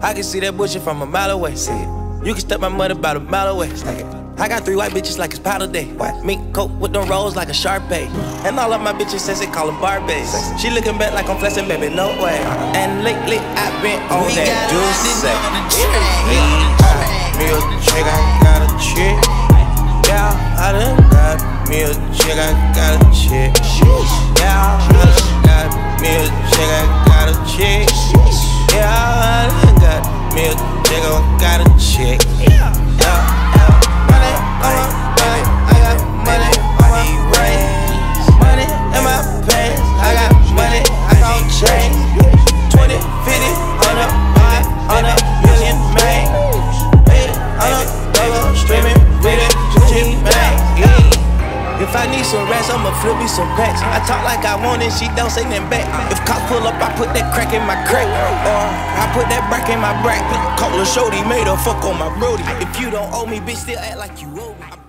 I can see that bullshit from a mile away. See it. You can step my mother about a mile away. Stack it. I got three white bitches like it's powder day. What? Mink coat with them rolls like a Sharpay. And all of my bitches says they call them Barbies. She looking back like I'm flexing, baby, no way. And lately I've been on we that juice. Me got me a chick, I got a chick. Yeah, I done got me a chick, I got a chick. Yeah, I done got me a chick, I got a chick. Yeah, I done got me a chick, I got a chick. Yeah. If I need some rest, I'ma flip me some packs. I talk like I want it, she don't say nothing back. If cops pull up, I put that crack in my crack, or I put that brack in my brack. Call a shorty, made her fuck on my brody. If you don't owe me, bitch, still act like you owe me.